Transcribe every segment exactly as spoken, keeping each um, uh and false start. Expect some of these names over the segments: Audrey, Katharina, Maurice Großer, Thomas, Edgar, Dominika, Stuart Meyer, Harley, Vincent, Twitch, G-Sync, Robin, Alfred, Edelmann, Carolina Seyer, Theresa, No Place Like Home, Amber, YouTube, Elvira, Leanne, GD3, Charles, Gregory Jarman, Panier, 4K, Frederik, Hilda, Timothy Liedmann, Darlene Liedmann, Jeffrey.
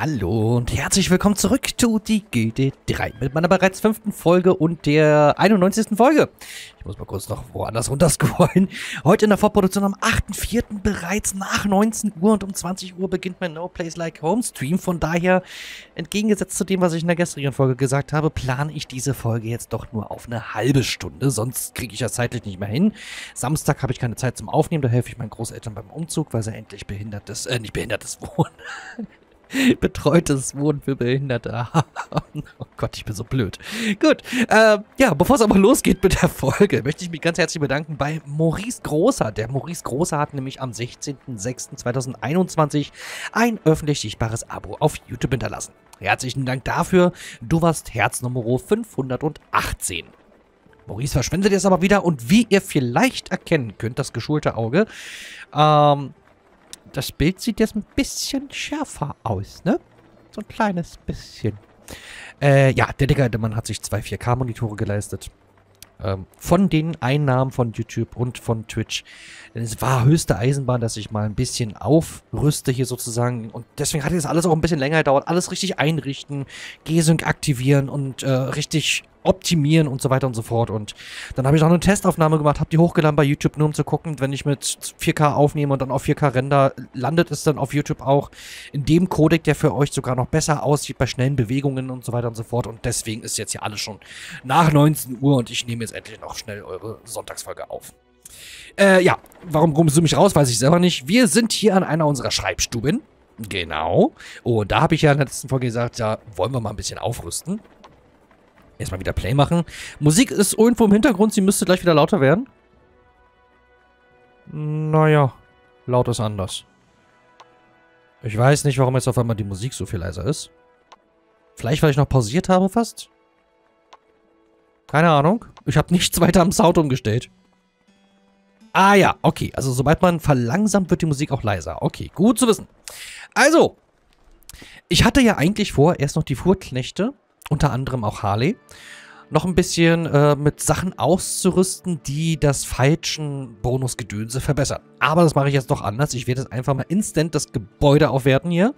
Hallo und herzlich willkommen zurück zu die G D drei mit meiner bereits fünften Folge und der einundneunzigsten Folge. Ich muss mal kurz noch woanders runterscrollen. Heute in der Vorproduktion am achten vierten bereits nach neunzehn Uhr und um zwanzig Uhr beginnt mein No Place Like Home Stream. Von daher, entgegengesetzt zu dem, was ich in der gestrigen Folge gesagt habe, plane ich diese Folge jetzt doch nur auf eine halbe Stunde. Sonst kriege ich das zeitlich nicht mehr hin. Samstag habe ich keine Zeit zum Aufnehmen, da helfe ich meinen Großeltern beim Umzug, weil sie endlich behindertes, äh, nicht behindertes Wohnen... Betreutes Wohnen für Behinderte. Oh Gott, ich bin so blöd. Gut, äh, ja, bevor es aber losgeht mit der Folge, möchte ich mich ganz herzlich bedanken bei Maurice Großer. Der Maurice Großer hat nämlich am sechzehnten sechsten zweitausendeinundzwanzig ein öffentlich sichtbares Abo auf YouTube hinterlassen. Herzlichen Dank dafür. Du warst Herz Nummer fünfhundertachtzehn. Maurice verschwindet jetzt aber wieder und wie ihr vielleicht erkennen könnt, das geschulte Auge, ähm... das Bild sieht jetzt ein bisschen schärfer aus, ne? So ein kleines bisschen. Äh, ja, der Digga, der Mann hat sich zwei vier K Monitore geleistet. Ähm, von den Einnahmen von YouTube und von Twitch. Denn es war höchste Eisenbahn, dass ich mal ein bisschen aufrüste hier sozusagen. Und deswegen hat jetzt alles auch ein bisschen länger gedauert. Alles richtig einrichten, G-Sync aktivieren und äh, richtig... optimieren und so weiter und so fort. Und dann habe ich noch eine Testaufnahme gemacht, habe die hochgeladen bei YouTube, nur um zu gucken, wenn ich mit vier K aufnehme und dann auf vier K render, landet es dann auf YouTube auch in dem Codec, der für euch sogar noch besser aussieht, bei schnellen Bewegungen und so weiter und so fort. Und deswegen ist jetzt hier alles schon nach neunzehn Uhr und ich nehme jetzt endlich noch schnell eure Sonntagsfolge auf. Äh, ja, warum rumst du mich raus, weiß ich selber nicht. Wir sind hier an einer unserer Schreibstuben. Genau. Und da habe ich ja in der letzten Folge gesagt, ja, wollen wir mal ein bisschen aufrüsten. Erstmal wieder Play machen. Musik ist irgendwo im Hintergrund, sie müsste gleich wieder lauter werden. Naja, laut ist anders. Ich weiß nicht, warum jetzt auf einmal die Musik so viel leiser ist. Vielleicht, weil ich noch pausiert habe fast? Keine Ahnung. Ich habe nichts weiter am Sound umgestellt. Ah ja, okay. Also sobald man verlangsamt, wird die Musik auch leiser. Okay, gut zu wissen. Also, ich hatte ja eigentlich vor, erst noch die Fuhrknechte... unter anderem auch Harley, noch ein bisschen äh, mit Sachen auszurüsten, die das Feilschen-Bonusgedönse verbessern. Aber das mache ich jetzt doch anders. Ich werde jetzt einfach mal instant das Gebäude aufwerten hier.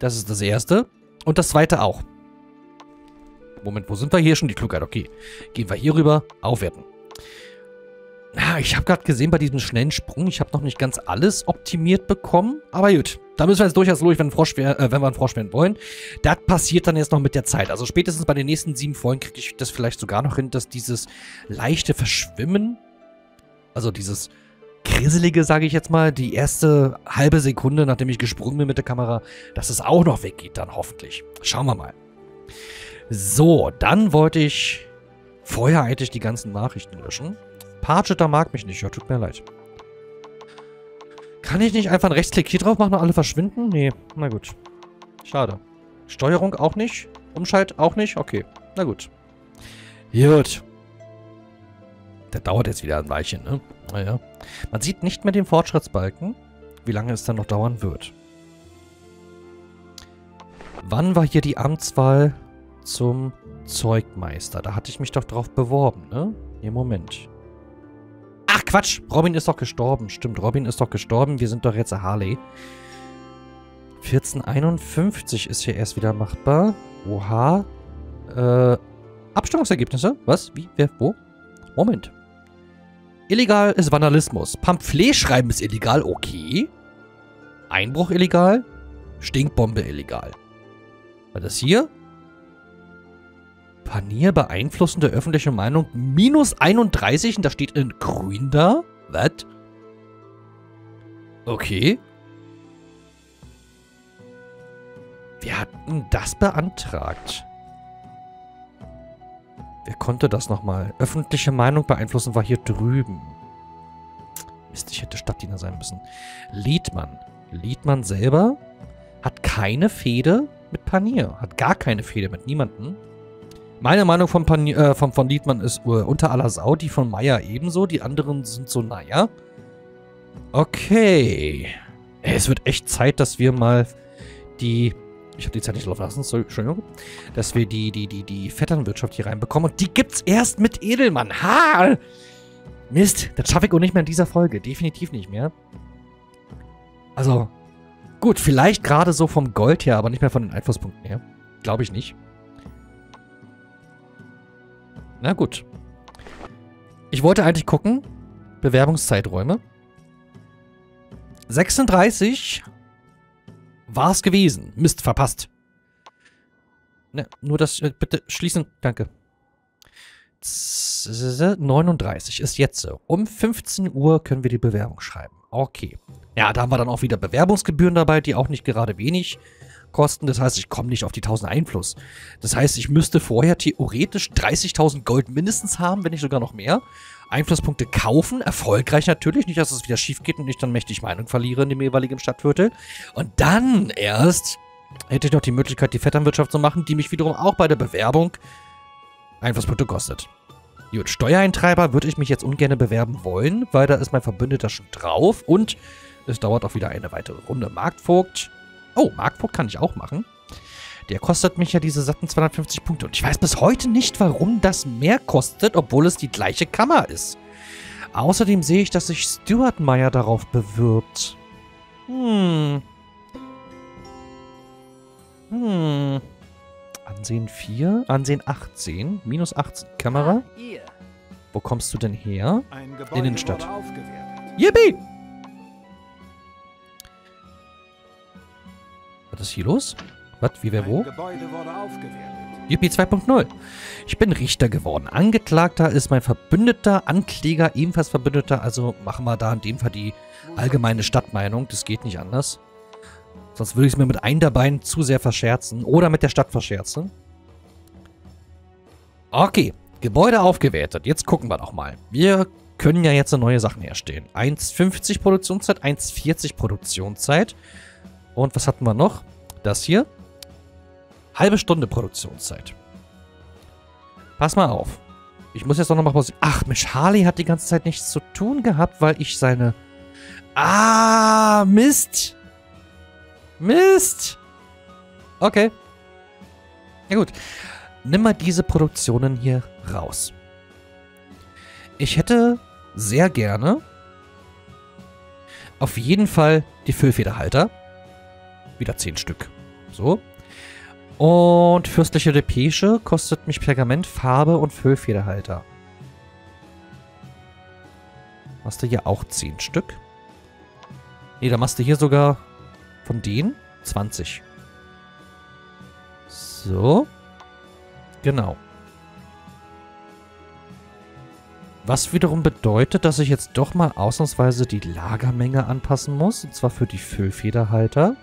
Das ist das Erste. Und das Zweite auch. Moment, wo sind wir hier schon? Die Klugheit, okay. Gehen wir hier rüber, aufwerten. Ah, ich habe gerade gesehen, bei diesem schnellen Sprung, ich habe noch nicht ganz alles optimiert bekommen. Aber gut, da müssen wir jetzt durchaus durch, wenn, Frosch wär, äh, wenn wir einen Frosch werden wollen. Das passiert dann jetzt noch mit der Zeit. Also spätestens bei den nächsten sieben Folgen kriege ich das vielleicht sogar noch hin, dass dieses leichte Verschwimmen, also dieses Grisselige, sage ich jetzt mal, die erste halbe Sekunde, nachdem ich gesprungen bin mit der Kamera, dass es auch noch weggeht dann hoffentlich. Schauen wir mal. So, dann wollte ich vorher eigentlich die ganzen Nachrichten löschen. Parchetter mag mich nicht. Ja, tut mir leid. Kann ich nicht einfach einen Rechtsklick hier drauf machen und alle verschwinden? Nee, na gut. Schade. Steuerung auch nicht? Umschalt auch nicht? Okay, na gut. Gut. Der dauert jetzt wieder ein Weilchen, ne? Naja. Man sieht nicht mehr den Fortschrittsbalken, wie lange es dann noch dauern wird. Wann war hier die Amtswahl zum Zeugmeister? Da hatte ich mich doch drauf beworben, ne? Nee, Moment. Ach, Quatsch. Robin ist doch gestorben. Stimmt, Robin ist doch gestorben. Wir sind doch jetzt Harley. vierzehn einundfünfzig ist hier erst wieder machbar. Oha. Äh, Abstimmungsergebnisse? Was? Wie? Wer? Wo? Moment. Illegal ist Vandalismus. Pamphletschreiben ist illegal. Okay. Einbruch illegal. Stinkbombe illegal. War das hier? Panier beeinflussende öffentliche Meinung minus einunddreißig und das steht in grün da. Was? Okay. Wer hat denn das beantragt? Wer konnte das nochmal? Öffentliche Meinung beeinflussen war hier drüben. Mist, ich hätte Stadtdiener sein müssen. Liedmann. Liedmann selber hat keine Fehde mit Panier. Hat gar keine Fehde mit niemandem. Meine Meinung von, Panier, äh, von, von Liedmann ist uh, unter aller Sau, die von Meier ebenso, die anderen sind so, naja. Okay. Es wird echt Zeit, dass wir mal die, ich habe die Zeit nicht laufen lassen, sorry, Entschuldigung, dass wir die, die, die, die Vetternwirtschaft hier reinbekommen und die gibt's erst mit Edelmann. Ha! Mist, das schaffe ich auch nicht mehr in dieser Folge, definitiv nicht mehr. Also, Gut, vielleicht gerade so vom Gold her, aber nicht mehr von den Einflusspunkten her. Glaube ich nicht. Na gut. Ich wollte eigentlich gucken. Bewerbungszeiträume. sechsunddreißig war es gewesen. Mist, verpasst. Ne, nur das, bitte schließen. Danke. neununddreißig ist jetzt so. Um fünfzehn Uhr können wir die Bewerbung schreiben. Okay. Ja, da haben wir dann auch wieder Bewerbungsgebühren dabei, die auch nicht gerade wenig kosten. Das heißt, ich komme nicht auf die tausend Einfluss. Das heißt, ich müsste vorher theoretisch dreißigtausend Gold mindestens haben, wenn nicht sogar noch mehr. Einflusspunkte kaufen, erfolgreich natürlich, nicht, dass es wieder schief geht und ich dann mächtig Meinung verliere in dem jeweiligen Stadtviertel. Und dann erst hätte ich noch die Möglichkeit, die Vetternwirtschaft zu machen, die mich wiederum auch bei der Bewerbung Einflusspunkte kostet. Gut, Steuereintreiber würde ich mich jetzt ungern bewerben wollen, weil da ist mein Verbündeter schon drauf und es dauert auch wieder eine weitere Runde. Marktvogt. Oh, Marktvogt kann ich auch machen. Der kostet mich ja diese satten zweihundertfünfzig Punkte. Und ich weiß bis heute nicht, warum das mehr kostet, obwohl es die gleiche Kammer ist. Außerdem sehe ich, dass sich Stuart Meyer darauf bewirbt. Hm. Hm. Ansehen vier, Ansehen achtzehn, minus achtzehn. Kamera. Wo kommst du denn her? In den Stadt. Yippie! Was ist hier los? Was? Wie, wer, wo? Yippie zwei Punkt null. Ich bin Richter geworden. Angeklagter ist mein Verbündeter, Ankläger ebenfalls Verbündeter. Also machen wir da in dem Fall die allgemeine Stadtmeinung. Das geht nicht anders. Sonst würde ich es mir mit einem der beiden zu sehr verscherzen. Oder mit der Stadt verscherzen. Okay. Gebäude aufgewertet. Jetzt gucken wir doch mal. Wir können ja jetzt neue Sachen herstellen. eins Komma fünfzig Produktionszeit, eins Komma vierzig Produktionszeit. Und was hatten wir noch? Das hier. Halbe Stunde Produktionszeit. Pass mal auf. Ich muss jetzt noch mal pausieren. Ach, Mensch, Harley hat die ganze Zeit nichts zu tun gehabt, weil ich seine... Ah, Mist. Mist. Okay. Ja gut. Nimm mal diese Produktionen hier raus. Ich hätte sehr gerne auf jeden Fall die Füllfederhalter. Wieder zehn Stück. So. Und fürstliche Depesche kostet mich Pergament, Farbe und Füllfederhalter. Machst du hier auch zehn Stück? Ne, da machst du hier sogar von denen zwanzig. So. Genau. Was wiederum bedeutet, dass ich jetzt doch mal ausnahmsweise die Lagermenge anpassen muss. Und zwar für die Füllfederhalter.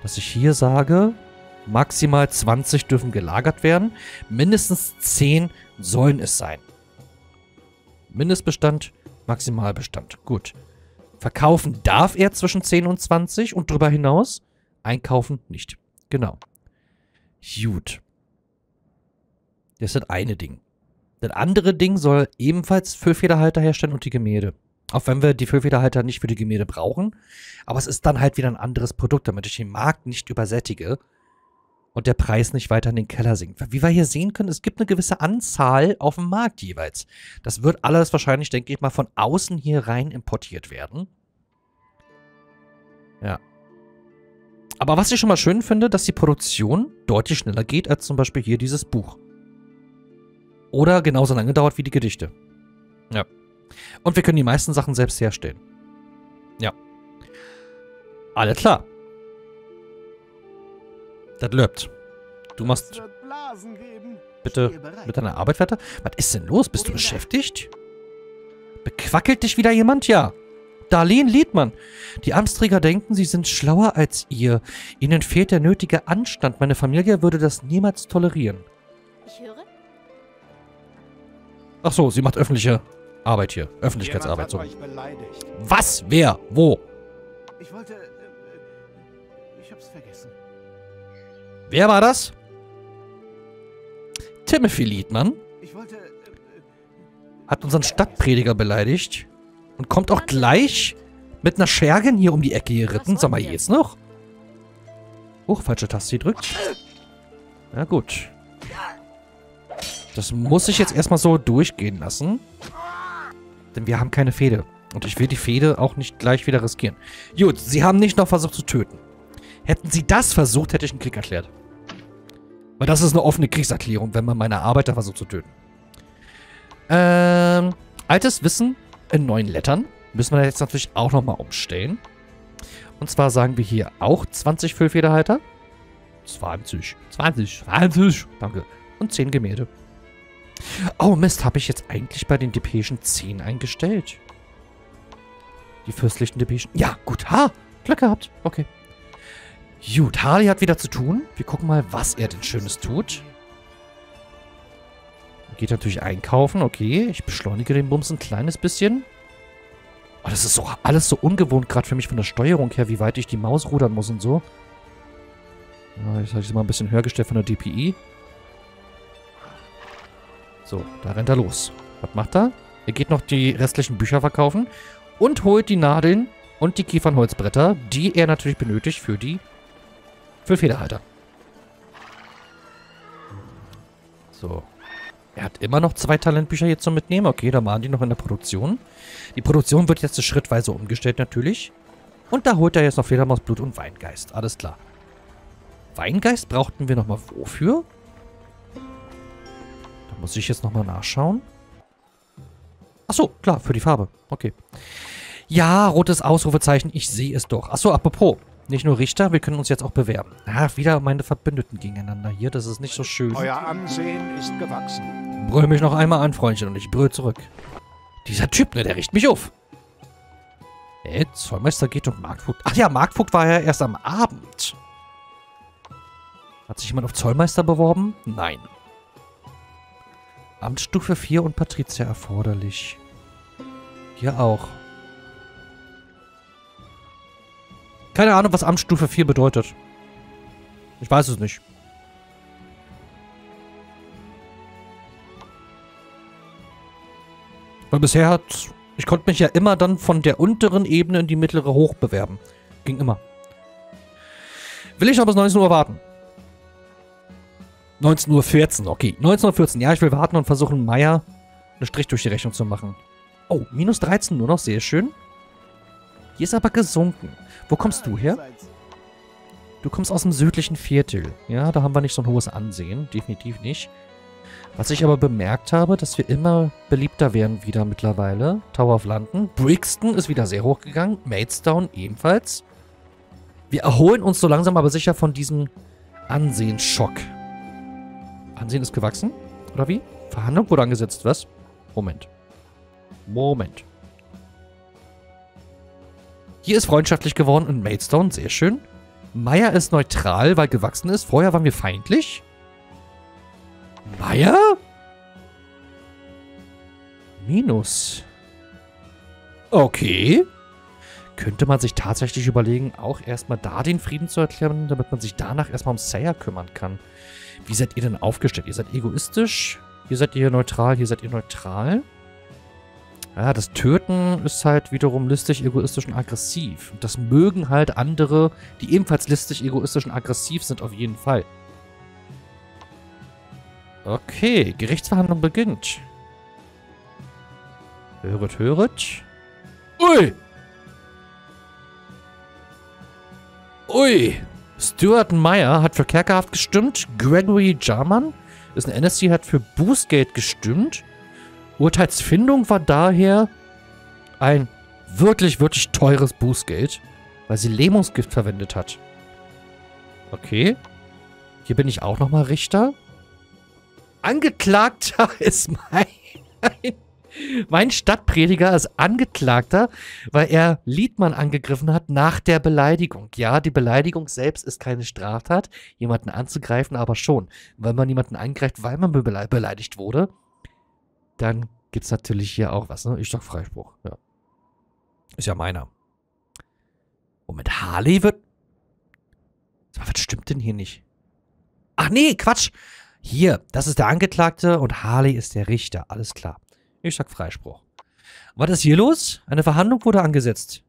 Dass ich hier sage, maximal zwanzig dürfen gelagert werden. Mindestens zehn sollen es sein. Mindestbestand, Maximalbestand. Gut. Verkaufen darf er zwischen zehn und zwanzig und drüber hinaus. Einkaufen nicht. Genau. Gut. Das ist das eine Ding. Das andere Ding soll ebenfalls Füllfederhalter herstellen und die Gemälde. Auch wenn wir die Füllfederhalter nicht für die Gemälde brauchen. Aber es ist dann halt wieder ein anderes Produkt, damit ich den Markt nicht übersättige und der Preis nicht weiter in den Keller sinkt. Wie wir hier sehen können, es gibt eine gewisse Anzahl auf dem Markt jeweils. Das wird alles wahrscheinlich, denke ich mal, von außen hier rein importiert werden. Ja. Aber was ich schon mal schön finde, dass die Produktion deutlich schneller geht als zum Beispiel hier dieses Buch. Oder genauso lange dauert wie die Gedichte. Ja. Und wir können die meisten Sachen selbst herstellen. Ja. Alles klar. Das löbt. Du machst... Bitte mit deiner Arbeit weiter. Was ist denn los? Bist du beschäftigt? Bequackelt dich wieder jemand? Ja. Darlene Liedmann. Die Amtsträger denken, sie sind schlauer als ihr. Ihnen fehlt der nötige Anstand. Meine Familie würde das niemals tolerieren. Ich höre. Ach so, sie macht öffentliche... Arbeit hier. Öffentlichkeitsarbeit. So. Was? Wer? Wo? Ich wollte, äh, ich hab's vergessen. Wer war das? Timothy Liedmann. Ich wollte, äh, hat unseren Stadtprediger beleidigt. Und kommt auch gleich mit einer Schergen hier um die Ecke geritten. Sag mal, jetzt noch? Huch, falsche Taste gedrückt. Na gut. Das muss ich jetzt erstmal so durchgehen lassen. Denn wir haben keine Fehde. Und ich will die Fehde auch nicht gleich wieder riskieren. Gut, sie haben nicht noch versucht zu töten. Hätten sie das versucht, hätte ich einen Krieg erklärt. Weil das ist eine offene Kriegserklärung, wenn man meine Arbeiter versucht zu töten. Ähm, altes Wissen in neuen Lettern müssen wir jetzt natürlich auch nochmal umstellen. Und zwar sagen wir hier auch zwanzig Füllfederhalter. zwanzig, zwanzig, zwanzig, danke. Und zehn Gemälde. Oh Mist, habe ich jetzt eigentlich bei den Depeschen zehn eingestellt? Die fürstlichen Depeschen. Ja, gut, ha, Glück gehabt, okay. Gut, Harley hat wieder zu tun. Wir gucken mal, was er denn Schönes tut. Geht natürlich einkaufen, okay. Ich beschleunige den Bums ein kleines bisschen. Oh, das ist so alles so ungewohnt, gerade für mich von der Steuerung her, wie weit ich die Maus rudern muss und so. Ja, jetzt habe ich es mal ein bisschen höher gestellt von der D P I. So, da rennt er los. Was macht er? Er geht noch die restlichen Bücher verkaufen und holt die Nadeln und die Kiefernholzbretter, die er natürlich benötigt für die für Federhalter. So. Er hat immer noch zwei Talentbücher jetzt zum Mitnehmen. Okay, da waren die noch in der Produktion. Die Produktion wird jetzt schrittweise umgestellt natürlich. Und da holt er jetzt noch Fledermausblut und Weingeist. Alles klar. Weingeist brauchten wir nochmal wofür? Da muss ich jetzt nochmal nachschauen. Achso, klar, für die Farbe. Okay. Ja, rotes Ausrufezeichen, ich sehe es doch. Achso, apropos, nicht nur Richter, wir können uns jetzt auch bewerben. Ah, wieder meine Verbündeten gegeneinander hier, das ist nicht so schön. Euer Ansehen ist gewachsen. Brüll mich noch einmal an, Freundchen, und ich brüll zurück. Dieser Typ, ne, der riecht mich auf. Äh, Zollmeister geht und Marktvogt. Ach ja, Marktvogt war ja erst am Abend. Hat sich jemand auf Zollmeister beworben? Nein. Amtsstufe vier und Patrizier erforderlich. Hier auch. Keine Ahnung, was Amtsstufe vier bedeutet. Ich weiß es nicht. Weil bisher hat... Ich konnte mich ja immer dann von der unteren Ebene in die mittlere hoch bewerben. Ging immer. Will ich aber bis neunzehn Uhr warten. neunzehn Uhr vierzehn, okay. neunzehn Uhr vierzehn, ja, ich will warten und versuchen, Meier einen Strich durch die Rechnung zu machen. Oh, minus dreizehn nur noch, sehr schön. Hier ist aber gesunken. Wo kommst du her? Du kommst aus dem südlichen Viertel. Ja, da haben wir nicht so ein hohes Ansehen. Definitiv nicht. Was ich aber bemerkt habe, dass wir immer beliebter werden wieder mittlerweile. Tower of London. Brixton ist wieder sehr hoch gegangen. Maidstown ebenfalls. Wir erholen uns so langsam aber sicher von diesem Ansehensschock. Ansehen ist gewachsen? Oder wie? Verhandlung wurde angesetzt, was? Moment. Moment. Hier ist freundschaftlich geworden in Maidstone, sehr schön. Meier ist neutral, weil gewachsen ist. Vorher waren wir feindlich. Meier? Minus. Okay. Könnte man sich tatsächlich überlegen, auch erstmal da den Frieden zu erklären, damit man sich danach erstmal um Seyer kümmern kann. Wie seid ihr denn aufgestellt? Ihr seid egoistisch. Hier seid ihr neutral, hier seid ihr neutral. Ja, das Töten ist halt wiederum listig, egoistisch und aggressiv. Und das mögen halt andere, die ebenfalls listig, egoistisch und aggressiv sind, auf jeden Fall. Okay, Gerichtsverhandlung beginnt. Höret, höret. Ui! Ui! Stuart Meyer hat für Kerkerhaft gestimmt. Gregory Jarman ist ein N S C, hat für Bußgeld gestimmt. Urteilsfindung war daher ein wirklich, wirklich teures Bußgeld, weil sie Lähmungsgift verwendet hat. Okay. Hier bin ich auch nochmal Richter. Angeklagter ist mein... Mein Stadtprediger ist Angeklagter, weil er Liedmann angegriffen hat nach der Beleidigung. Ja, die Beleidigung selbst ist keine Straftat, jemanden anzugreifen aber schon. Wenn man jemanden angreift, weil man bele- beleidigt wurde... Dann gibt es natürlich hier auch was, ne? Ich sag Freispruch, ja. Ist ja meiner. Und mit Harley wird... Was stimmt denn hier nicht? Ach nee, Quatsch! Hier, das ist der Angeklagte und Harley ist der Richter, alles klar. Ich sag Freispruch. Was ist hier los? Eine Verhandlung wurde angesetzt.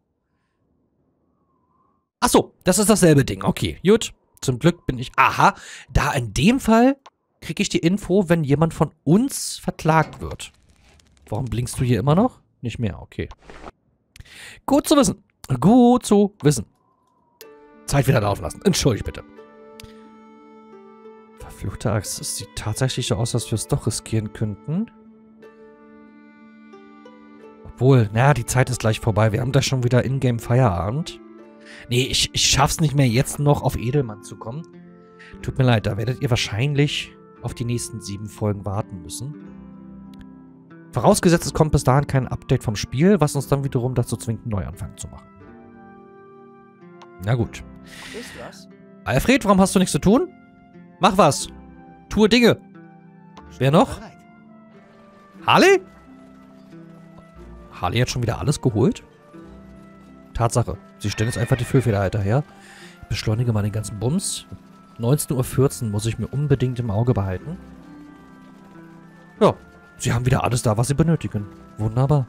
Ach so, das ist dasselbe Ding, okay, gut. Zum Glück bin ich... Aha, da in dem Fall... Kriege ich die Info, wenn jemand von uns verklagt wird. Warum blinkst du hier immer noch? Nicht mehr, okay. Gut zu wissen. Gut zu wissen. Zeit wieder laufen lassen. Entschuldigt bitte. Verfluchte Axt. Es sieht tatsächlich so aus, dass wir es doch riskieren könnten. Obwohl, naja, die Zeit ist gleich vorbei. Wir haben da schon wieder Ingame Feierabend. Nee, ich, ich schaff's nicht mehr, jetzt noch auf Edelmann zu kommen. Tut mir leid, da werdet ihr wahrscheinlich auf die nächsten sieben Folgen warten müssen. Vorausgesetzt, es kommt bis dahin kein Update vom Spiel, was uns dann wiederum dazu zwingt, einen Neuanfang zu machen. Na gut. Ist was? Alfred, warum hast du nichts zu tun? Mach was. Tue Dinge. Wer noch? Harley? Harley hat schon wieder alles geholt? Tatsache. Sie stellen jetzt einfach die Füllfederhalter her. Ich beschleunige mal den ganzen Bums. neunzehn Uhr vierzehn muss ich mir unbedingt im Auge behalten. Ja, sie haben wieder alles da, was sie benötigen. Wunderbar.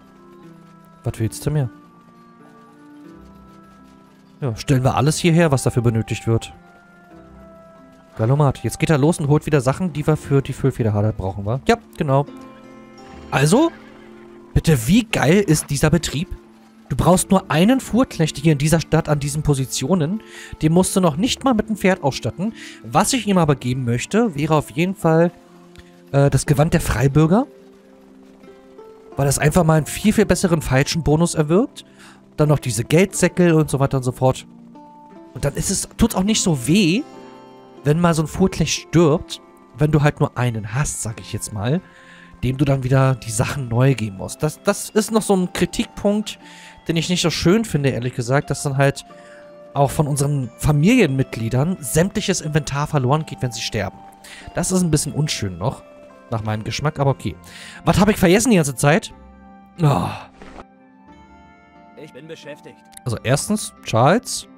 Was willst du mehr? Ja, stellen wir alles hierher, was dafür benötigt wird. Galomat, jetzt geht er los und holt wieder Sachen, die wir für die Füllfederhalter brauchen, wa? Ja, genau. Also, bitte, wie geil ist dieser Betrieb? Du brauchst nur einen Fuhrknecht hier in dieser Stadt an diesen Positionen. Den musst du noch nicht mal mit einem Pferd ausstatten. Was ich ihm aber geben möchte, wäre auf jeden Fall äh, das Gewand der Freibürger. Weil das einfach mal einen viel, viel besseren Feilschenbonus erwirkt. Dann noch diese Geldsäckel und so weiter und so fort. Und dann ist es, tut's auch nicht so weh, wenn mal so ein Fuhrknecht stirbt. Wenn du halt nur einen hast, sag ich jetzt mal. Dem du dann wieder die Sachen neu geben musst. Das, das ist noch so ein Kritikpunkt, den ich nicht so schön finde, ehrlich gesagt, dass dann halt auch von unseren Familienmitgliedern sämtliches Inventar verloren geht, wenn sie sterben. Das ist ein bisschen unschön noch, nach meinem Geschmack, aber okay. Was habe ich vergessen die ganze Zeit? Oh. Ich bin beschäftigt. Also erstens, Charles.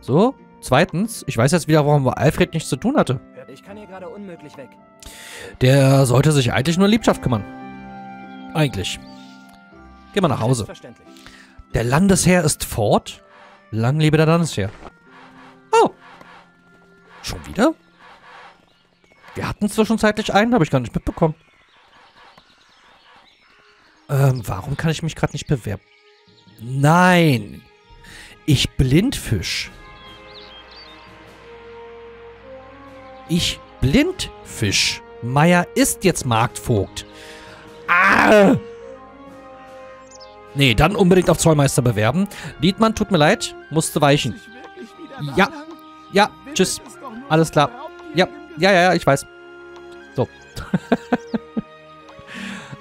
So, zweitens, ich weiß jetzt wieder, warum Alfred nichts zu tun hatte. Ich kann hier gerade unmöglich weg. Der sollte sich eigentlich nur um Liebschaft kümmern. Eigentlich. Geh mal nach Hause. Der Landesherr ist fort. Lang lebe der Landesherr. Oh. Schon wieder? Wir hatten zwischenzeitlich einen, habe ich gar nicht mitbekommen. Ähm, warum kann ich mich gerade nicht bewerben? Nein. Ich blindfisch. Ich blindfisch. Meier ist jetzt Marktvogt. Ah! Nee, dann unbedingt auf Zollmeister bewerben. Liedmann, tut mir leid, musste weichen. Ja, ja, tschüss. Alles klar. Ja, ja, ja, ja, ich weiß. So.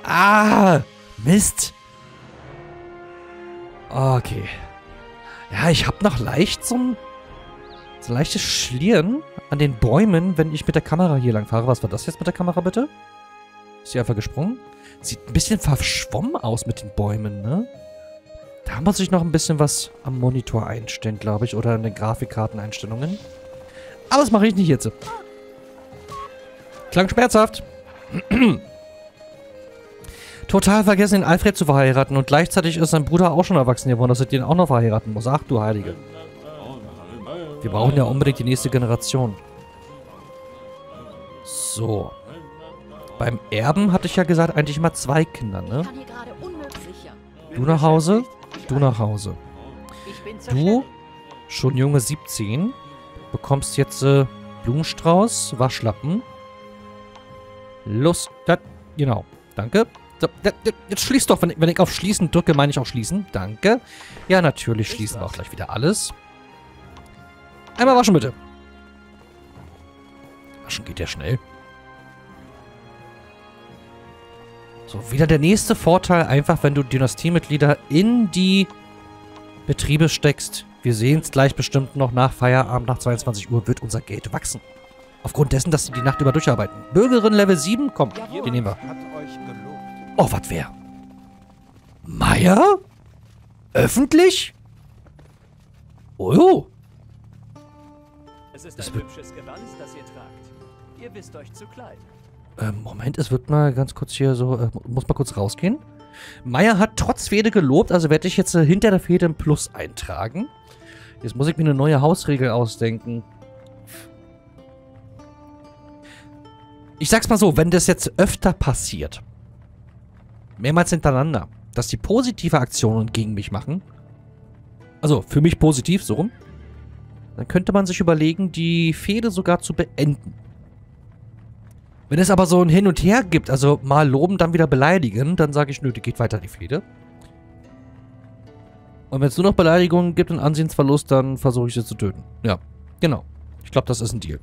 Ah, Mist. Okay. Ja, ich habe noch leicht so ein, so ein leichtes Schlieren an den Bäumen, wenn ich mit der Kamera hier lang fahre. Was war das jetzt mit der Kamera, bitte? Ist sie einfach gesprungen? Sieht ein bisschen verschwommen aus mit den Bäumen, ne? Da muss ich noch ein bisschen was am Monitor einstellen, glaube ich. Oder an den Grafikkarteneinstellungen. Aber das mache ich nicht jetzt. Klang schmerzhaft. Total vergessen, den Alfred zu verheiraten. Und gleichzeitig ist sein Bruder auch schon erwachsen geworden, dass er den auch noch verheiraten muss. Ach du Heilige. Wir brauchen ja unbedingt die nächste Generation. So. Beim Erben hatte ich ja gesagt, eigentlich immer zwei Kinder, ne? Du nach Hause, du nach Hause. Du, schon junge siebzehn, bekommst jetzt äh, Blumenstrauß, Waschlappen. Lust, das, genau, danke. So, das, das, jetzt schließ doch, wenn, wenn ich auf Schließen drücke, meine ich auch Schließen, danke. Ja, natürlich schließen wir auch gleich wieder alles. Einmal waschen bitte. Waschen geht ja schnell. So, wieder der nächste Vorteil, einfach wenn du Dynastiemitglieder in die Betriebe steckst. Wir sehen es gleich bestimmt noch nach Feierabend, nach zweiundzwanzig Uhr wird unser Geld wachsen. Aufgrund dessen, dass sie die Nacht über durcharbeiten. Bürgerin Level sieben, komm, die nehmen wir. Oh, was wär? Meier? Öffentlich? Oh. Es ist ein hübsches Gewand, das ihr tragt. Ihr wisst euch zu klein. Moment, es wird mal ganz kurz hier so, äh, muss mal kurz rausgehen. Meier hat trotz Fehde gelobt, also werde ich jetzt äh, hinter der Fehde ein Plus eintragen. Jetzt muss ich mir eine neue Hausregel ausdenken. Ich sag's mal so, wenn das jetzt öfter passiert, mehrmals hintereinander, dass die positive Aktionen gegen mich machen, also für mich positiv, so rum, dann könnte man sich überlegen, die Fehde sogar zu beenden. Wenn es aber so ein Hin und Her gibt, also mal loben, dann wieder beleidigen, dann sage ich, nö, die geht weiter, die Fehde. Und wenn es nur noch Beleidigungen gibt und Ansehensverlust, dann versuche ich sie zu töten. Ja, genau. Ich glaube, das ist ein Deal.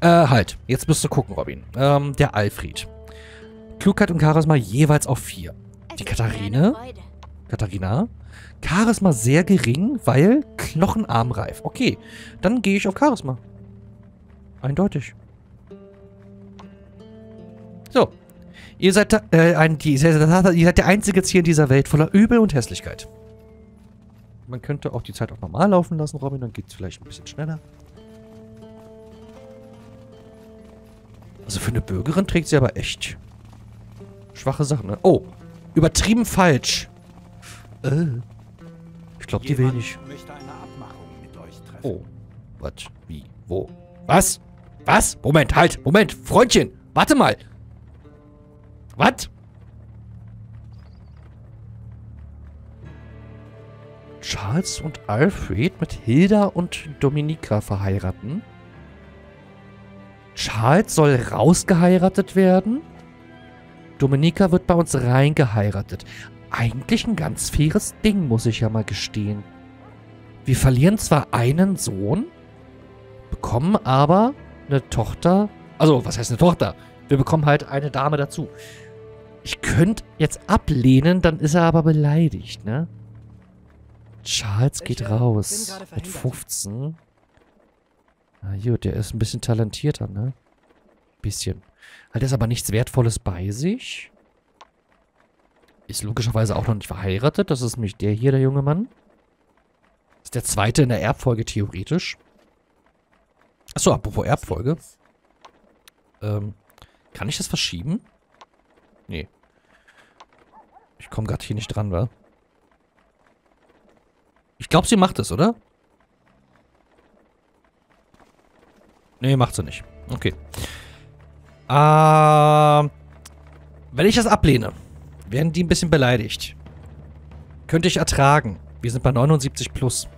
Äh, halt. Jetzt müsst ihr gucken, Robin. Ähm, der Alfred. Klugheit und Charisma jeweils auf vier. Die Katharina. Katharina. Charisma sehr gering, weil knochenarmreif. Okay, dann gehe ich auf Charisma. Eindeutig. So. Ihr seid, da, äh, ein, die, ihr seid der einzige Ziel in dieser Welt voller Übel und Hässlichkeit. Man könnte auch die Zeit auch normal laufen lassen, Robin. Dann geht es vielleicht ein bisschen schneller. Also für eine Bürgerin trägt sie aber echt schwache Sachen, ne? Oh, übertrieben falsch. Äh. Ich glaube, die will nicht. Oh. Was? Wie? Wo? Was? Was? Moment, halt. Moment. Freundchen. Warte mal. Was? Charles und Alfred mit Hilda und Dominika verheiraten. Charles soll rausgeheiratet werden. Dominika wird bei uns reingeheiratet. Eigentlich ein ganz faires Ding, muss ich ja mal gestehen. Wir verlieren zwar einen Sohn, bekommen aber eine Tochter. Also, was heißt eine Tochter? Wir bekommen halt eine Dame dazu. Ich könnte jetzt ablehnen, dann ist er aber beleidigt, ne? Charles geht raus mit fünfzehn. Na gut, der ist ein bisschen talentierter, ne? Bisschen. Hat jetzt aber nichts Wertvolles bei sich. Ist logischerweise auch noch nicht verheiratet. Das ist nämlich der hier, der junge Mann. Ist der zweite in der Erbfolge theoretisch. Achso, apropos Erbfolge. Ähm, kann ich das verschieben? Nee. Ich komme gerade hier nicht dran, wa? Ich glaube, sie macht es, oder? Nee, macht sie nicht. Okay. Ähm, wenn ich das ablehne, werden die ein bisschen beleidigt. Könnte ich ertragen. Wir sind bei neunundsiebzig plus.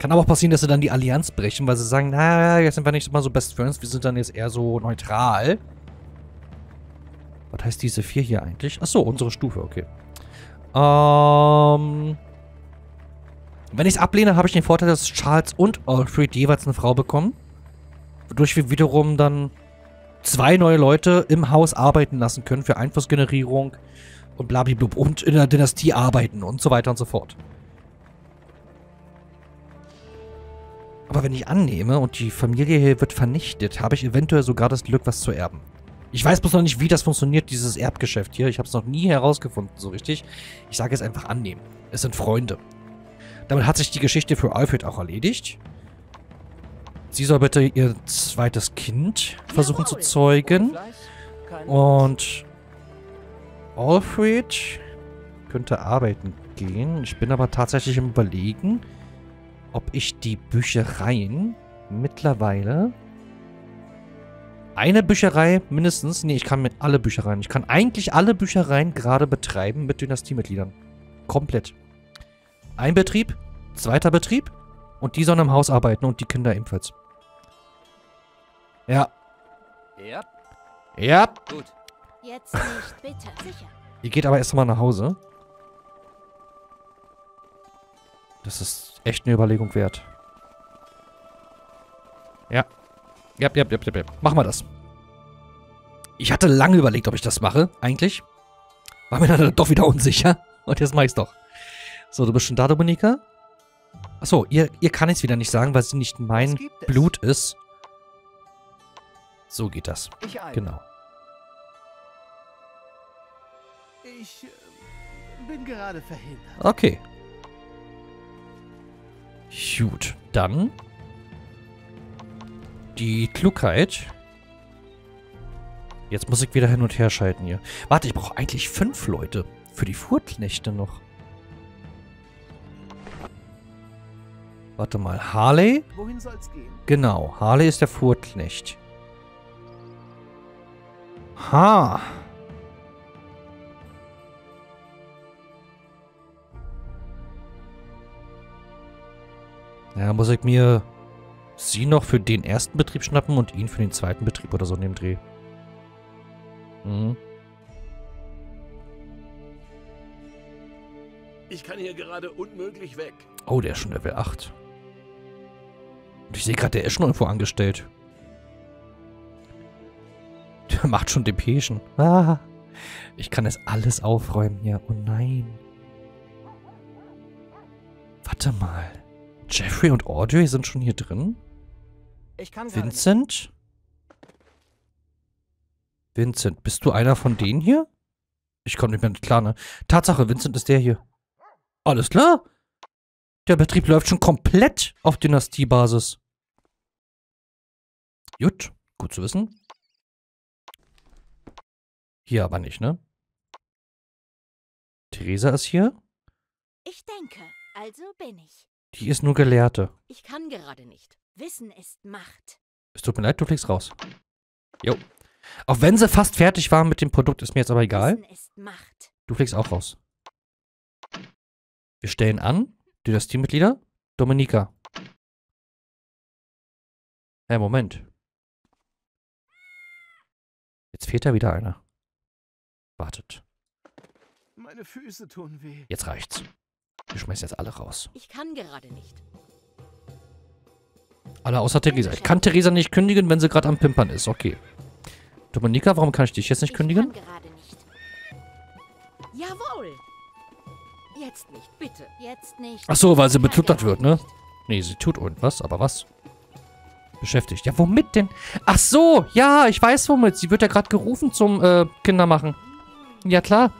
Kann aber auch passieren, dass sie dann die Allianz brechen, weil sie sagen, na, jetzt sind wir nicht mal so Best Friends, wir sind dann jetzt eher so neutral. Was heißt diese vier hier eigentlich? Achso, unsere Stufe, okay. Ähm... Wenn ich es ablehne, habe ich den Vorteil, dass Charles und Alfred jeweils eine Frau bekommen. Wodurch wir wiederum dann zwei neue Leute im Haus arbeiten lassen können für Einflussgenerierung und blablabla und in der Dynastie arbeiten und so weiter und so fort. Aber wenn ich annehme und die Familie hier wird vernichtet, habe ich eventuell sogar das Glück, was zu erben. Ich weiß bloß noch nicht, wie das funktioniert, dieses Erbgeschäft hier. Ich habe es noch nie herausgefunden, so richtig. Ich sage jetzt einfach annehmen. Es sind Freunde. Damit hat sich die Geschichte für Alfred auch erledigt. Sie soll bitte ihr zweites Kind versuchen zu zeugen. Und Alfred könnte arbeiten gehen. Ich bin aber tatsächlich im Überlegen, ob ich die Büchereien mittlerweile... Eine Bücherei mindestens... Nee, ich kann mit alle Büchereien. Ich kann eigentlich alle Büchereien gerade betreiben mit Dynastiemitgliedern. Komplett. Ein Betrieb, zweiter Betrieb und die sollen im Haus arbeiten und die Kinder ebenfalls. Ja. Ja. Ja. Gut. Jetzt nicht, bitte. Sicher. Ihr geht aber erstmal nach Hause. Das ist echt eine Überlegung wert. Ja. Ja, ja, ja, ja, ja. Machen wir das. Ich hatte lange überlegt, ob ich das mache, eigentlich. War mir dann doch wieder unsicher. Und jetzt mach ich's doch. So, du bist schon da, Dominika? Achso, ihr, ihr kann es wieder nicht sagen, weil sie nicht mein Blut ist. So geht das. Ich genau. Ich bin gerade verhindert. Okay. Gut, dann. Die Klugheit. Jetzt muss ich wieder hin und her schalten hier. Warte, ich brauche eigentlich fünf Leute. Für die Fuhrknechte noch. Warte mal, Harley? Wohin soll's gehen? Genau, Harley ist der Fuhrknecht. Ha! Ja, muss ich mir sie noch für den ersten Betrieb schnappen und ihn für den zweiten Betrieb oder so in dem Dreh. Mhm. Ich kann hier gerade unmöglich weg. Oh, der ist schon Level acht. Und ich sehe gerade, der ist schon irgendwo angestellt. Der macht schon Depeschen. Ah, ich kann das alles aufräumen hier. Oh nein. Warte mal. Jeffrey und Audrey sind schon hier drin? Ich kann Vincent? Vincent, bist du einer von denen hier? Ich komme nicht mehr klar, ne? Tatsache, Vincent ist der hier. Alles klar. Der Betrieb läuft schon komplett auf Dynastiebasis. Gut, gut zu wissen. Hier aber nicht, ne? Theresa ist hier. Ich denke, also bin ich. Die ist nur Gelehrte. Ich kann gerade nicht. Wissen ist Macht. Es tut mir leid, du fliegst raus. Jo. Auch wenn sie fast fertig waren mit dem Produkt, ist mir jetzt aber egal. Wissen ist Macht. Du fliegst auch raus. Wir stellen an. Dynastiemitglieder? Dominika. Hey, Moment. Jetzt fehlt da wieder einer. Wartet. Meine Füße tun weh. Jetzt reicht's. Wir schmeißen jetzt alle raus. Ich kann gerade nicht. Alle außer Theresa. Ich kann Theresa nicht kündigen, wenn sie gerade am Pimpern ist. Okay. Dominika, warum kann ich dich jetzt nicht kündigen? Ich kann gerade nicht. Jawohl. Jetzt nicht, bitte. Jetzt nicht. Ach so, weil sie betuttert wird, ne? Nee, sie tut irgendwas, aber was? Beschäftigt. Ja, womit denn? Ach so, ja, ich weiß womit. Sie wird ja gerade gerufen zum äh, Kindermachen. Ja, klar.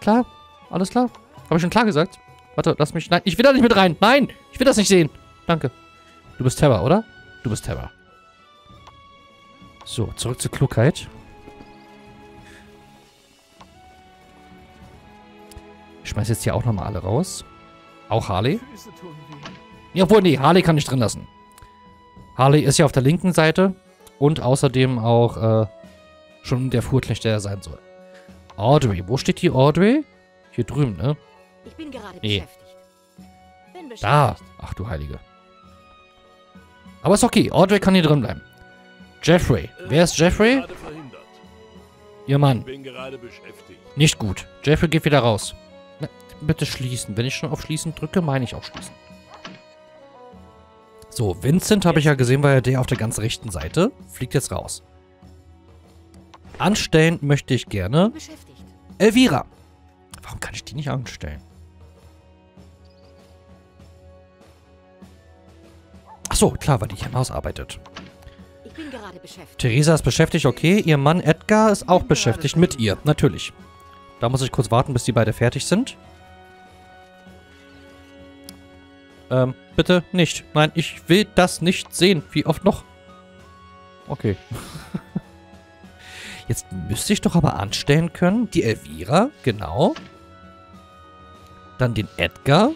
Klar. Alles klar. Habe ich schon klar gesagt? Warte, lass mich... Nein, ich will da nicht mit rein. Nein, ich will das nicht sehen. Danke. Du bist Terror, oder? Du bist Terror. So, zurück zur Klugheit. Ich schmeiß jetzt hier auch nochmal alle raus. Auch Harley. Ja, obwohl, nee, Harley kann ich drin lassen. Harley ist ja auf der linken Seite. Und außerdem auch äh, schon der Fuhrknecht, der er sein soll. Audrey. Wo steht die Audrey? Hier drüben, ne? Ich bin gerade nee. beschäftigt. Bin beschäftigt. Da. Ach du Heilige. Aber ist okay. Audrey kann hier drin bleiben. Jeffrey. Äh, Wer ist Jeffrey? Ihr Mann. Ich bin gerade beschäftigt. Nicht gut. Jeffrey geht wieder raus. Bitte schließen. Wenn ich schon auf Schließen drücke, meine ich auch Schließen. So, Vincent habe ich ja gesehen, weil der auf der ganz rechten Seite fliegt jetzt raus. Anstellen möchte ich gerne Elvira. Warum kann ich die nicht anstellen? Achso, klar, weil die hier im Haus arbeitet. Ich bin gerade beschäftigt. Theresa ist beschäftigt, okay. Ihr Mann Edgar ist auch beschäftigt mit ihr, natürlich. Da muss ich kurz warten, bis die beide fertig sind. Ähm, bitte nicht. Nein, ich will das nicht sehen. Wie oft noch? Okay. Jetzt müsste ich doch aber anstellen können. Die Elvira, genau. Dann den Edgar.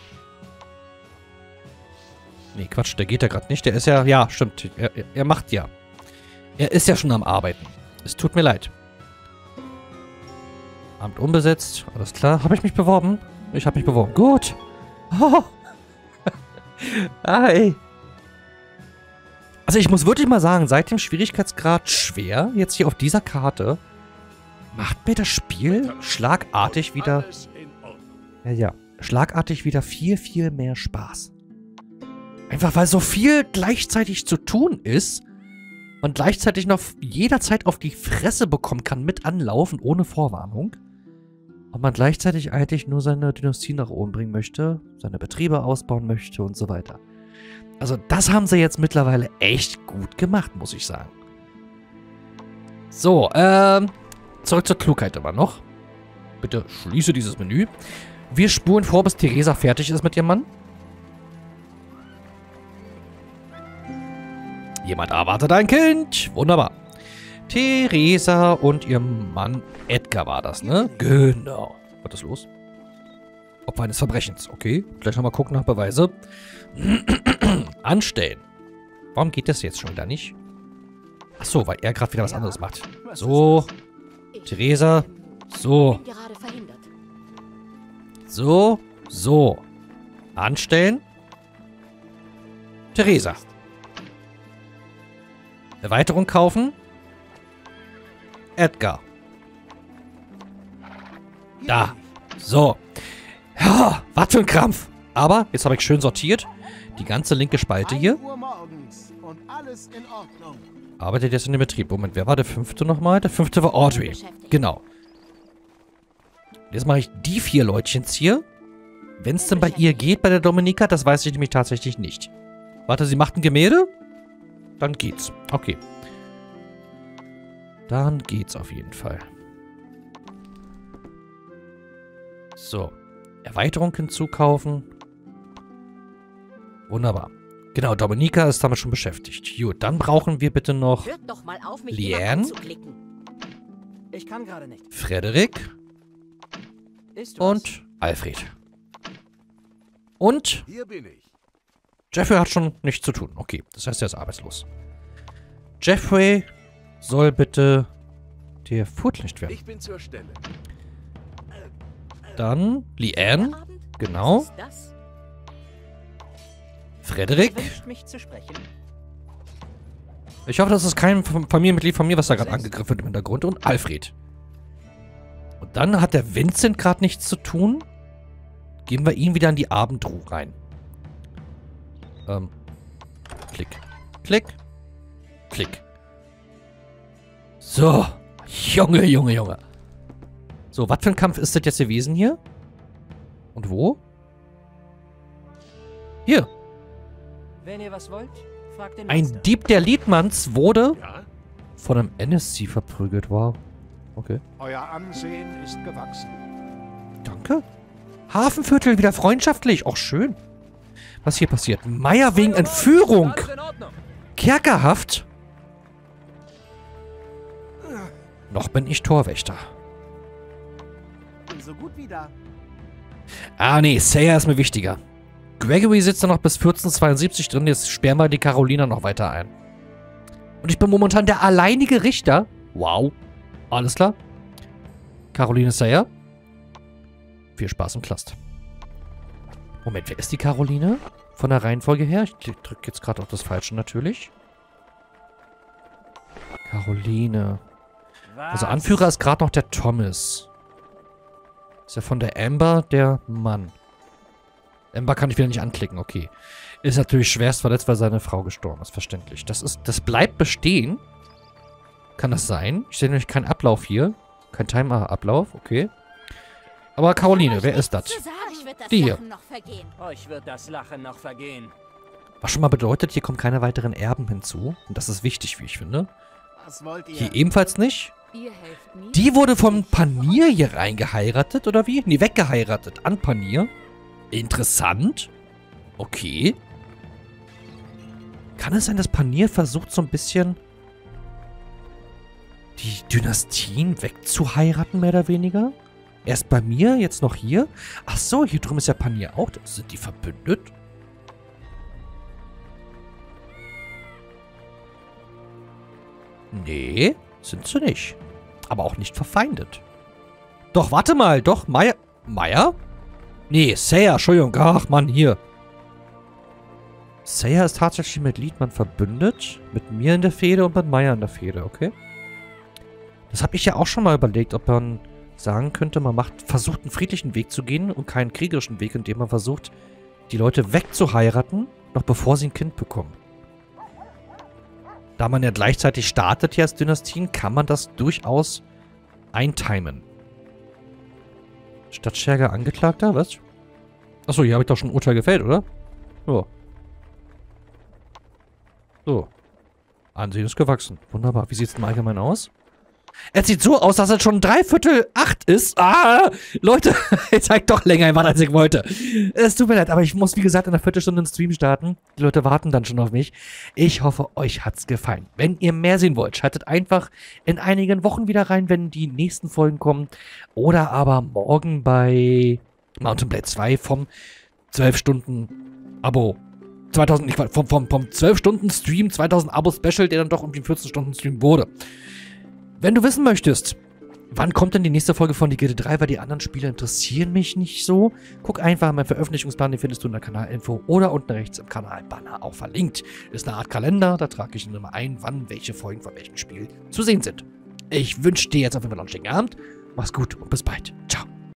Nee, Quatsch, der geht ja gerade nicht. Der ist ja... Ja, stimmt. Er, er macht ja. Er ist ja schon am Arbeiten. Es tut mir leid. Amt unbesetzt, alles klar. Habe ich mich beworben? Ich habe mich beworben. Gut. Oh. Hi. Also ich muss wirklich mal sagen, seit dem Schwierigkeitsgrad schwer, jetzt hier auf dieser Karte, macht mir das Spiel schlagartig wieder... Ja, ja. Schlagartig wieder viel, viel mehr Spaß. Einfach weil so viel gleichzeitig zu tun ist... Und gleichzeitig noch jederzeit auf die Fresse bekommen kann mit Anlaufen ohne Vorwarnung. Und man gleichzeitig eigentlich nur seine Dynastie nach oben bringen möchte, seine Betriebe ausbauen möchte und so weiter. Also das haben sie jetzt mittlerweile echt gut gemacht, muss ich sagen. So, ähm, zurück zur Klugheit immer noch. Bitte schließe dieses Menü. Wir spulen vor, bis Theresa fertig ist mit ihrem Mann. Jemand erwartet ein Kind. Wunderbar. Theresa und ihr Mann Edgar war das, ne? Genau. Was ist los? Opfer eines Verbrechens. Okay. Gleich nochmal gucken nach Beweise. Anstellen. Warum geht das jetzt schon wieder nicht? Achso, weil er gerade wieder was anderes macht. So. Theresa. So. So. So. Anstellen. Theresa. Erweiterung kaufen. Edgar. Da. So. Ja, was für ein Krampf. Aber jetzt habe ich schön sortiert. Die ganze linke Spalte hier. Arbeitet jetzt in dem Betrieb. Moment, wer war der fünfte nochmal? Der fünfte war Audrey. Genau. Jetzt mache ich die vier Leutchens hier. Wenn es denn bei ihr geht, bei der Dominika, das weiß ich nämlich tatsächlich nicht. Warte, sie macht ein Gemälde? Dann geht's. Okay. Dann geht's auf jeden Fall. So. Erweiterung hinzukaufen. Wunderbar. Genau, Dominika ist damit schon beschäftigt. Gut, dann brauchen wir bitte noch Leanne. Ich kann gerade nicht. Frederik. Und Alfred. Und hier bin ich. Jeffrey hat schon nichts zu tun. Okay, das heißt, er ist arbeitslos. Jeffrey soll bitte der Flutlicht werden. Ich bin zur Stelle. Dann Leanne. Genau. Frederik. Ich hoffe, das ist kein Familienmitglied von mir, was da gerade angegriffen wird im Hintergrund. Und Alfred. Und dann hat der Vincent gerade nichts zu tun. Geben wir ihn wieder in die Abendruhe rein. Ähm. Klick. Klick. Klick. So. Junge, Junge, Junge. So, was für ein Kampf ist das jetzt gewesen hier? Und wo? Hier. Wenn ihr was wollt, fragt den ein Dieb der Liedmanns wurde ja? von einem N S C verprügelt. Wow. Okay. Euer Ansehen ist gewachsen. Danke. Hafenviertel wieder freundschaftlich. Auch schön. Was hier passiert? Meier wegen Entführung. Kerkerhaft. Noch bin ich Torwächter. So gut wie da. Ah, nee, Seyer ist mir wichtiger. Gregory sitzt da noch bis vierzehn zweiundsiebzig drin. Jetzt sperren wir die Carolina noch weiter ein. Und ich bin momentan der alleinige Richter. Wow. Alles klar. Carolina Seyer. Viel Spaß im Cluster. Moment, wer ist die Caroline? Von der Reihenfolge her? Ich drücke jetzt gerade auf das Falsche natürlich. Caroline. Was? Also Anführer ist gerade noch der Thomas. Ist ja von der Amber der Mann. Amber kann ich wieder nicht anklicken, okay. Ist natürlich schwerst verletzt, weil seine Frau gestorben ist, verständlich. Das ist, das bleibt bestehen. Kann das sein? Ich sehe nämlich keinen Ablauf hier. Kein Timer-Ablauf, okay. Aber Caroline, wer ist das? Die hier. Euch wird das Lachen noch vergehen. Was schon mal bedeutet, hier kommen keine weiteren Erben hinzu. Und das ist wichtig, wie ich finde. Was wollt ihr? Hier ebenfalls nicht. Die wurde vom Panier hier reingeheiratet, oder wie? Nee, weggeheiratet. An Panier. Interessant. Okay. Kann es sein, dass Panier versucht, so ein bisschen die Dynastien wegzuheiraten, mehr oder weniger? Erst bei mir, jetzt noch hier. Ach so, hier drüben ist ja Panier auch. Sind die verbündet? Nee, sind sie nicht. Aber auch nicht verfeindet. Doch, warte mal. Doch, Meier. Meier? Nee, Seyer, Entschuldigung. Ach, Mann, hier. Seyer ist tatsächlich mit Liedmann verbündet. Mit mir in der Fehde und mit Meier in der Fehde, okay? Das habe ich ja auch schon mal überlegt, ob man sagen könnte, man macht, versucht einen friedlichen Weg zu gehen und keinen kriegerischen Weg, indem man versucht, die Leute wegzuheiraten, noch bevor sie ein Kind bekommen. Da man ja gleichzeitig startet hier als Dynastien, kann man das durchaus eintimen. Stadtscherger Angeklagter, was? Achso, hier habe ich doch schon ein Urteil gefällt, oder? Ja. So. Ansehen ist gewachsen. Wunderbar. Wie sieht es denn allgemein aus? Es sieht so aus, dass es schon dreiviertel acht ist. Ah, Leute, jetzt habe ich doch länger gewartet, als ich wollte. Es tut mir leid, aber ich muss, wie gesagt, in einer Viertelstunde einen Stream starten. Die Leute warten dann schon auf mich. Ich hoffe, euch hat's gefallen. Wenn ihr mehr sehen wollt, schaltet einfach in einigen Wochen wieder rein, wenn die nächsten Folgen kommen. Oder aber morgen bei Mountain Blade zwei vom zwölf Stunden Abo. zweitausend, nicht, vom, vom, vom zwölf Stunden Stream, zweitausend Abo Special, der dann doch um den vierzehn Stunden Stream wurde. Wenn du wissen möchtest, Wann kommt denn die nächste Folge von die G D drei? Weil die anderen Spieler interessieren mich nicht so. Guck einfach meinen Veröffentlichungsplan, den findest du in der Kanalinfo oder unten rechts im Kanalbanner auch verlinkt. Ist eine Art Kalender, da trage ich immer ein, wann welche Folgen von welchem Spiel zu sehen sind. Ich wünsche dir jetzt auf jeden Fall noch einen schönen Abend. Mach's gut und bis bald. Ciao.